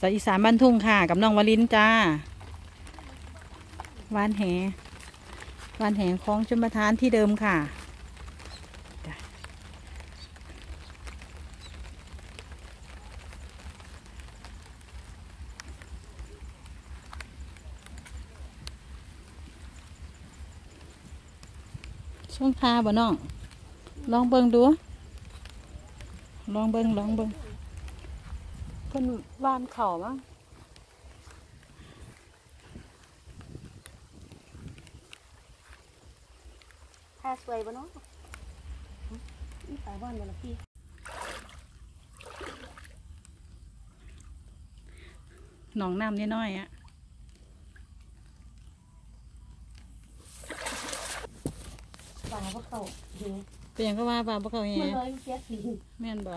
สายอีสานบ้านทุ่งค่ะกับน้องวลินจ้าว่านแหว่านแหคลองชลประทานที่เดิมค่ะช่วงทาบ่น้องลองเบิ่งดูลองเบิ่งเพิ่นว่านเข่ามั้งทาสวยบ่น้องนี่สายว่านบ่ล่ะพี่หนองน้ำน้อยๆอ่ะเปลี่ยนก็ว่าปลาบ่เข้าแหแม่นบ่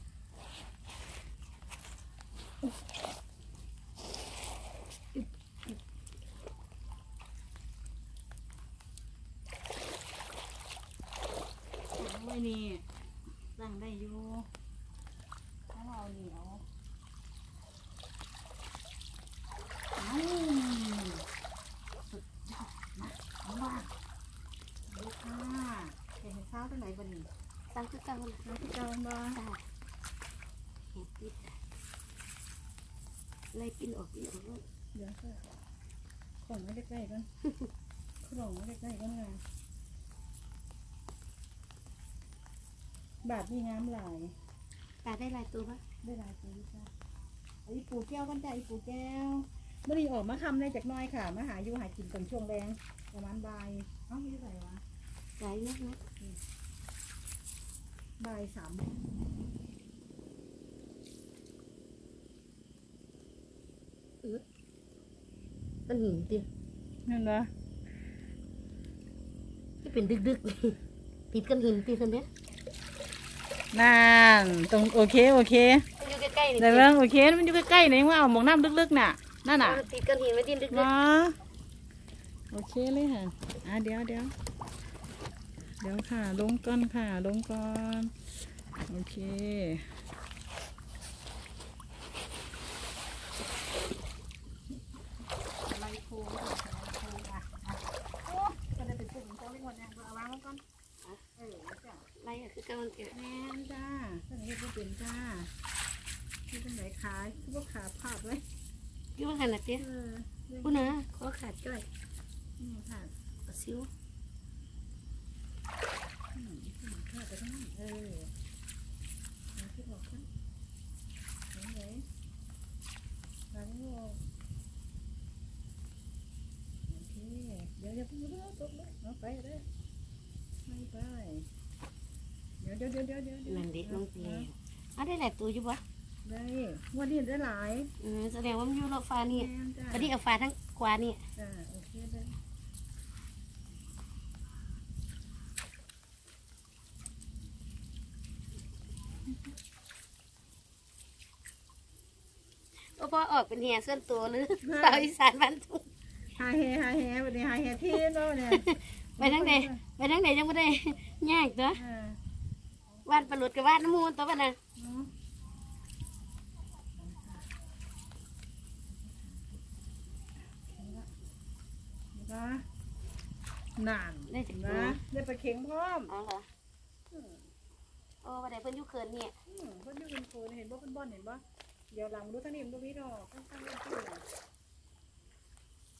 ไม่นี่นั่งได้อยู่ถ้าเราเหนียวสุดยอดมากมากดูค่ะเห็นเช้าตั้งไหนวันนี้ตั้งคือเก่าบ้างไล่กินออกอีกเดี๋ยวค่ะของไม่ได้ใกล้กันของไม่ได้ใกล้กันไงบาทนี่น้ำหลายบาทได้หลายตัวปะได้หลายตัวจ้ะอีปูแก้วกันจ้ะอีปูแก้วเมื่อดีออกมาคำในจากน้อยค่ะมาหาอยู่หากินตอนช่วงแรงประมาณบ่ายเอ้าไม่ได้ใส่วะใส่เล็กนะบ่ายสามต้นหินเตี้ยนั่นเหรอที่เป็นดึกๆติดกันหินตีคนเนี้ยนั่นตรงโอเคแต่เรื่องโอเคมันอยู่ใกล้ๆไหนว่ามองน้ำลึกๆน่ะนั่นน่ะติดกันหินไม่ติดลึกๆนะโอเคเลยค่ะเดี๋ยวค่ะลงก่อนโอเคไล่โค้งค่ะโอ้จะได้เป็นกลุ่มเจ้าเล็กวันนี้เอาวางก่อนไล่คือการเก็บแน่นจ้าตอนนี้ก็เป็นจ้าที่เป็นไหนขายที่ว่าขาภาพไว้ที่ว่าขนาดเตี้ยพูดนะขอขาดจ้อยนี่ค่ะตัดซิ้วข้าวไปทั้งนั้นที่บอกกันไหนไหนโอเคเดี๋ยวพูดเรื่องตกเลยเอาไปเลยไปเดี๋ยวนั่นดิน้องเตี้ยได้หลายตัวอยู่ปะได้วันนี้ได้หลายแสดงว่ามันอยู่รอบฟ้านี่วันนี้เอาฟ้าทั้งกว่านี่โอเคเลยพ่อออกเป็นแห่ส่วนตัวหรือสาวอีสานบ้านทุ่งหาแห่วันนี้หาแห่ที่เนาะเนี่ยไปทั้งไหนยังไม่ได้ง่ายตัววาดปลาหลุดกับวาดน้ำมูลตัวปะนะนานนะได้ปลาเข็งพร้อมอ๋อเหรอโอ้วันไหนเพิ่นยุคเขินเนี่ยเพิ่นยุคเขินเห็นบ่เพิ่นบ่นเห็นบ่เดี๋ยวหลังดูท่านิ่มดูพี่ดอกตั้งๆ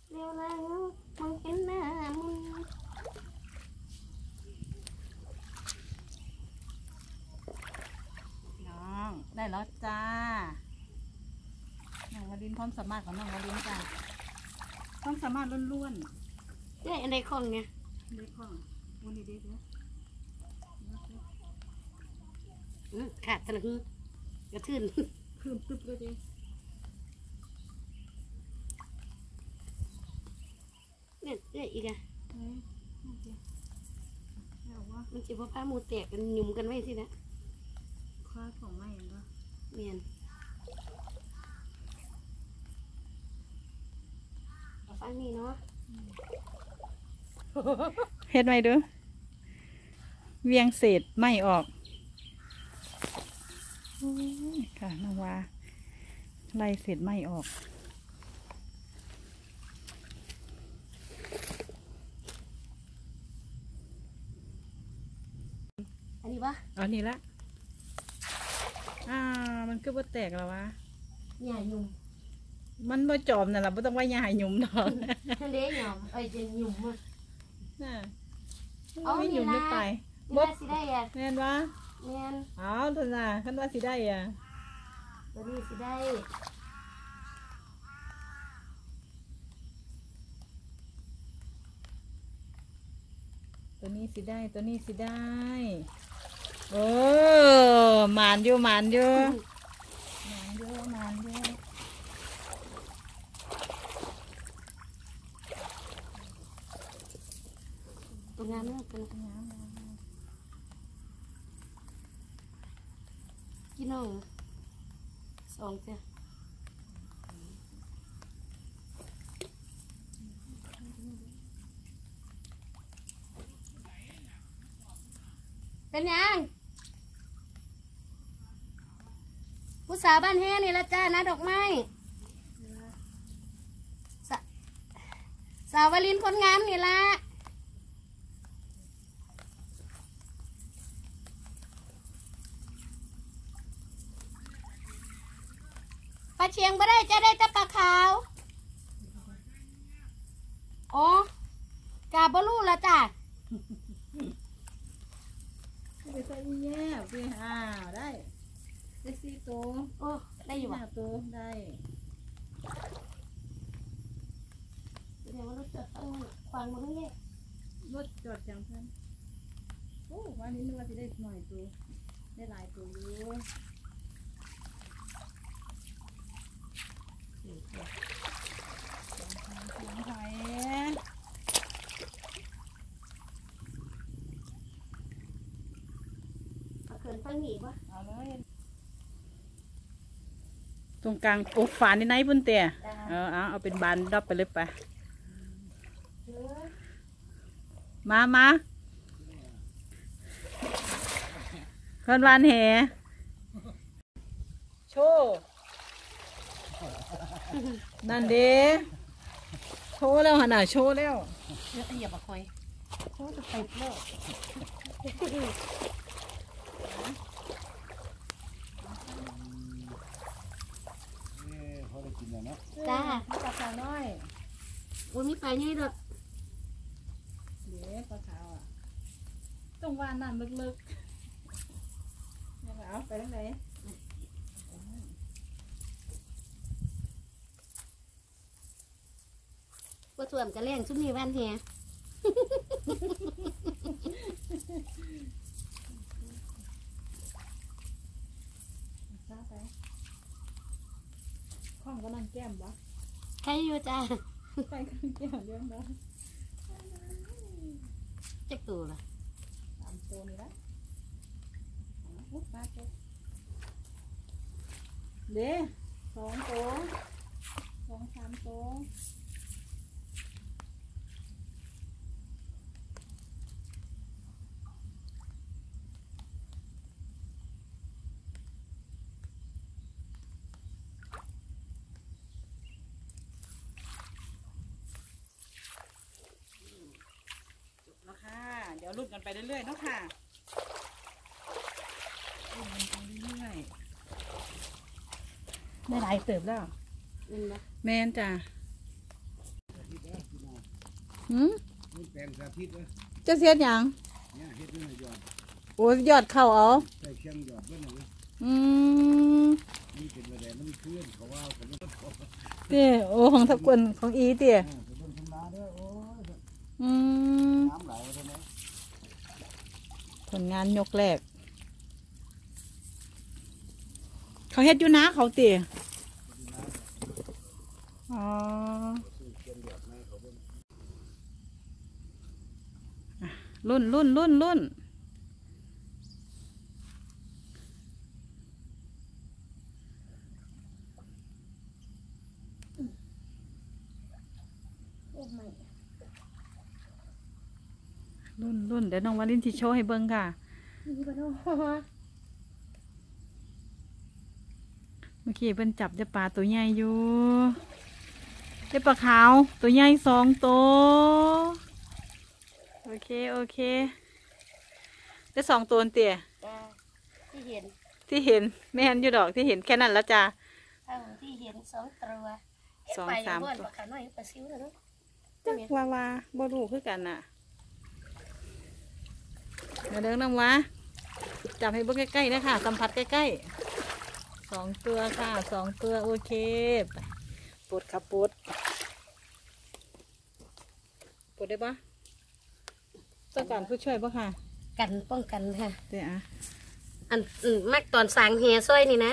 เดี๋ยวหลังมองเห็นหน้ามึงได้แล้วจ้าน้องวลินพร้อมสามารถของน้องวลินจ้าพร้อมสามารถล้วนๆได้อะไรของเนี่ยได้ของวันนี้เด็กนะขาดตะลึงกระทืนตึ๊บเลยดิเนี่ยได้อีกอ่ะมันจะผ้ามูแตกกันยุ่มกันไว้สินะข้าของไม่เห็นปะเมียนเอา อันนี้เนาะเห็ดไหมดูเวียงเศษไม่ออกค่ะน้องวาไล่เศษไม่ออกอันนี้ปะอันนี้ละมันก็บ่แตกแล้ววะหญ้าหยุ่มมันบ่จอมน่ะล่ะบ่ต้องว่าหญ้าหยุ่มดอกเด้หยอมเอ้ยจะหยุ่มอ่ะน่ะเอาหยุ่มไปบ่สิได้อ่ะแม่นบ่แม่นเอาตัวน่ะคันว่าสิได้อ่ะตัวนี้สิได้ตัวนี้สิได้ตัวนี้สิได้โอ้หมานอยู่หมานอยู่หมานอยู่หมานอยู่ตัวงามมากตัวงามกินเอาสองเจ้าเป็นยังผู้สาวบ้านแห้นี่ละจ้านะดอกไม้สาววลินคนงามนี่ละปลาเชียงไม่ได้จะได้แต่ปลาขาวอ๋อกาบลูละจ้าไปใส่แย่ไปหาได้ได้สี่ตัวโอ้ได้อยู่ว่ะตัวได้เดี๋ยวรถจอดตั้งขวางมาตรงนี้รถจอดจังเพื่อนโอ้วันนี้นึกว่าจะได้หน่อยตัวได้หลายตัวด้วยตรงกลางโอ้ฝาในไหนพุ่นเตี่ยเอาเป็นบานดับไปเลยไปมาคนวานแห่โชว์นั่นดิโชว์แล้วขนาดโชว์แล้วเนื้อเหยียบคอยโชว์จะไปเปล่าจ้าปลาขาวน้อยโอ้ยมีปลาใหญ่ด้วยเดี๋ยวปลาขาวอ่ะต้องวานน้ำลึกๆนี่เอาไปทางไหนปลาส่วนกระเลี้ยงชุ่มนี่วันแห่ข้องก็นั่งแก้มบ่ใครอยู่จ้าใครก็นั่งแก้มเรื่องบ่เจ็บตัวละตามตัวนี่ละลูกมาตัวเด้สองตัวสองสามตัวรุ่นกันไปเรื่อยๆเนาะค่ะรุ่นกันไปเรื่อยๆได้หลายเติบแล้วแมนจ้ะจะเสียดยังโอ้ยยอดเข้าเอาเตี้ยโอ้ของทับกวนของอีเตี้ยผลงานยกแรกเขาเฮ็ดอยู่นะเขาตีอ๋อรุ่น รุ่นเดี๋ยวน้องวาลินที่โชว์ให้เบิ้งค่ะเมื่อกี้เพิ่นจับจะปลาตัวใหญ่อยู่ได้ปลาขาวตัวใหญ่2 ตัวโอเคโอเคได้2 ตัวเตี่ยที่เห็นไม่เห็นอยู่ดอกที่เห็นแค่นั้นละจ้าที่เห็น2 ตัว2-3 ตัวจักว่าบ่รู้คือกันน่ะเดี๋ยวเดินน้ำวะจับให้เบิ้งใกล้ๆนะคะสัมผัสใกล้ๆ2 ตัวค่ะ2 ตัวโอเคปลดค่ะปลดได้ปะต้องการผู้ช่วยปะค่ะกันป้องกันค่ะเดี๋ยวอันมักตอนสางเฮียซ้อยนี่นะ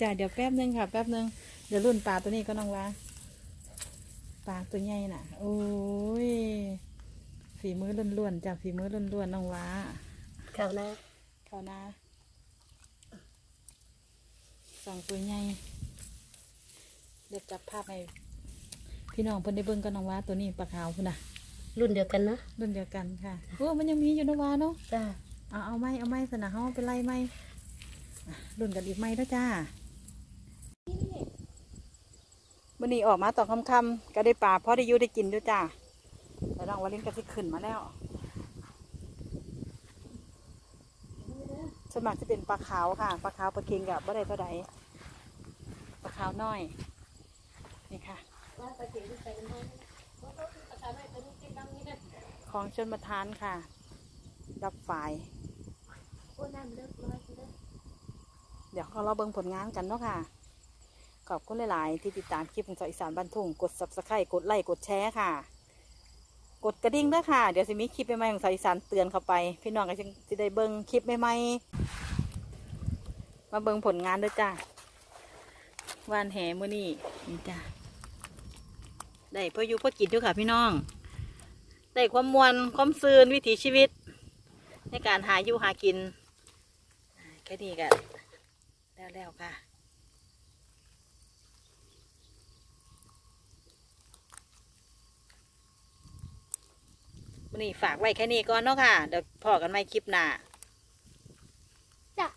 จ้ะเดี๋ยวแป๊บนึงค่ะแป๊บนึงเดี๋ยวรุ่นปลาตัวนี้ก็น้องวะปลาตัวใหญ่น่ะโอ้ยฝีมือล้วนๆจ้ะฝีมือล้วนๆน้องวะเขานะ2 ตัวใหญ่เดี๋ยวจับภาพให้พี่น้องเพิ่นได้เบิ่งกันน้องวะตัวนี้ปลาขาวพุ่นน่ะรุ่นเดียวกันเนาะรุ่นเดียวกันค่ะโอ้มันยังมีอยู่น้องวะเนาะจ้ะเอาไม้สนะเฮาเป็นไรไม้รุ่นกันอีกไม้แล้วจ้าวันนี้ออกมาตอนค่ำๆก็ได้ปลาเพราะได้อยู่ได้กินด้วยจ้าแต่น้องวาลินก็ที่ขึ้นมาแล้วสมัครจะเป็นปลาขาวค่ะปลาขาวปลาเค็งกับบ่ได้เท่าใดปลาขาวน้อยนี่ค่ะของชนมาทานค่ะดับไฟเดี๋ยวเราเบิ่งผลงานกันเนาะค่ะขอบคุณหลายๆที่ติดตามคลิปของอีสานบ้านทุ่งกด Subscribe กดไลค์กดแชร์ค่ะกดกระดิ่งด้วยค่ะเดี๋ยวจะมีคลิปใหม่ๆของอีสานเตือนเข้าไปพี่น้องก็จะได้เบิ่งคลิปใหม่ๆมาเบิ่งผลงานด้วยจ้ะวานแหมื้อนี้นี่จ้ะได้พออยู่พอกินด้วยค่ะพี่น้องได้ความมวลความซื่นวิถีชีวิตในการหาอยู่หากินแค่นี้กันแล้วค่ะวันนี้ฝากไว้แค่นี้ก่อนเนาะค่ะเดี๋ยวพอกันใหม่คลิปหน้าจ้ะ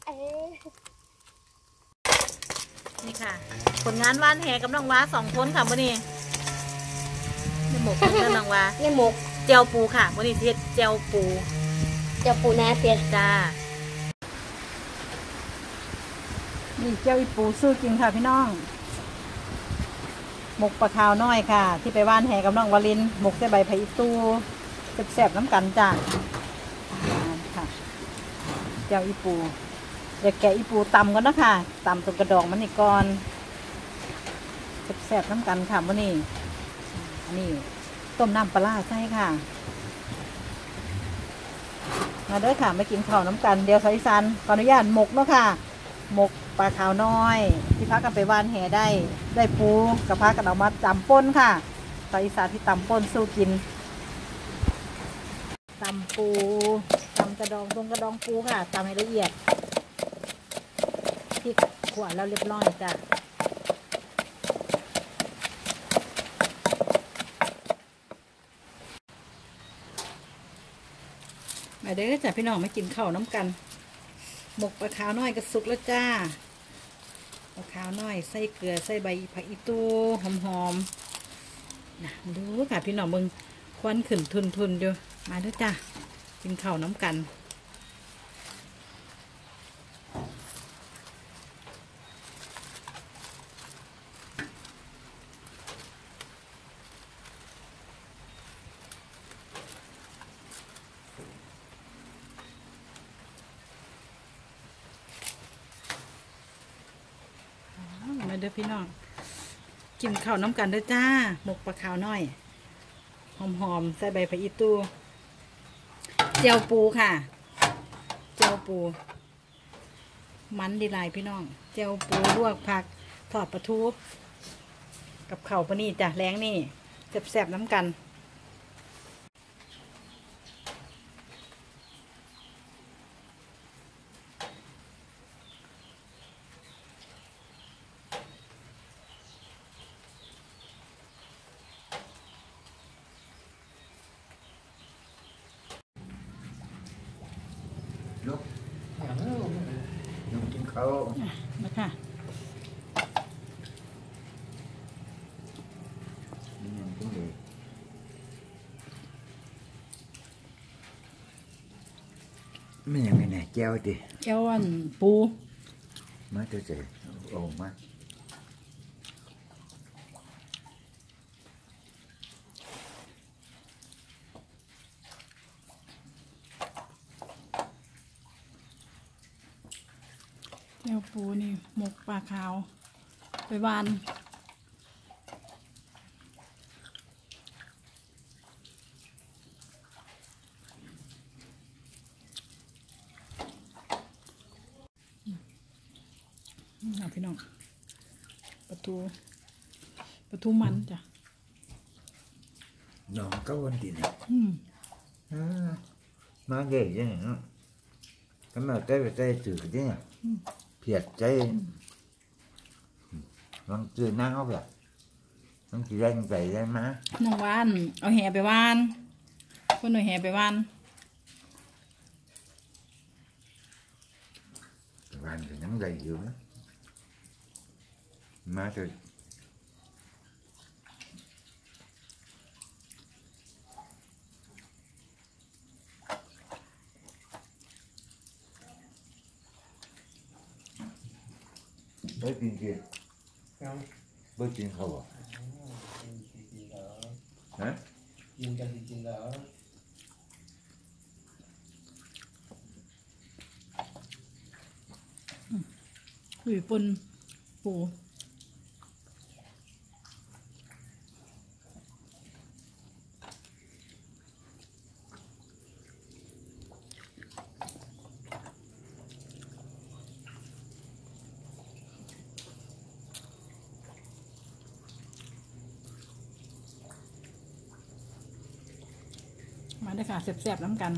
นี่ค่ะผลงานว่านแหกับน้องว้า2 คนค่ะวันนี้ในหมกของน้องว้าในหมกเจียวปูค่ะวันนี้เฮ็ดเจียวปูนาเสียจ้านี่เจียวอีปูสู้จริงค่ะพี่น้องหมกปลาขาวน้อยค่ะที่ไปว่านแหกับน้องวาลินหมกใส่ใบไผ่อีตู้แซ่บๆน้ำกันจ้าค่ะเจียวอีปูเดี๋ยวแกะอีปูตำก่อนนะค่ะตำตรงกระดองมันนี่ก่อนแซ่บๆน้ำกันค่ะวันนี้นี่ต้มน้ำปลาใช่ค่ะมาด้วยค่ะมากินข้าวน้ำกันเดี๋ยวใส่ซันขออนุญาตหมกเนาะค่ะหมกปลาขาวน้อยที่พักกันไปว่านแหได้ปูกับพักกันเอามาตำป่นค่ะใส่ซาที่ตำป่นสู้กินตำปูตำกระดองตรงกระดองปูค่ะตำให้ละเอียดพริกขวดแล้วเรียบร้อยจ้ะมาเด้อจ้ะพี่น้องมากินข้าวน้ำกันหมกปลาขาวน้อยก็สุกแล้วจ้าปลาขาวน้อยใส่เกลือใส่ใบผักอีตูหอมๆนะดูค่ะพี่น้องมึงควันขึ้นทุนเดียวมาด้วยจ้ะกินข้าวน้ำกันมาเด้อพี่น้องกินข้าวน้ำกันด้วยจ้าหมกปลาขาวน้อยหอมๆใส่ใบผักอีตูเจียวปูค่ะเจียวปูมันดีหลายพี่น้องเจียวปูลวกผักทอดปลาทูกับข้าวปลานี่จ้ะแรงนี่แซ่บๆน้ำกัน ครับนะคะไม่ยังไงเนี่ยแก้วดิแก้วอันปูมาเจอเจอโอ้มาแก้วปูนี่หมกปลาขาวไปวานพี่น้องประตูมันจ้ะน้องก็วันดีนะมาเก่งยังเนาะทำไมใจไปใจสื่อเนี่ยเพียดใจลองจืดน้าเขาแบบต้องจีแรงใจได้ไหมน้องวานเอาแห่ไปวานคนหน่อยแห่ไปวานเป็นน้ำใจอยู่นะมาเถอะไม่กินกินไม่กินเขาอ่ะฮะกินกันกินแล้วคุยปนปูมาได้ค่ะแซ่บๆน้ำกัน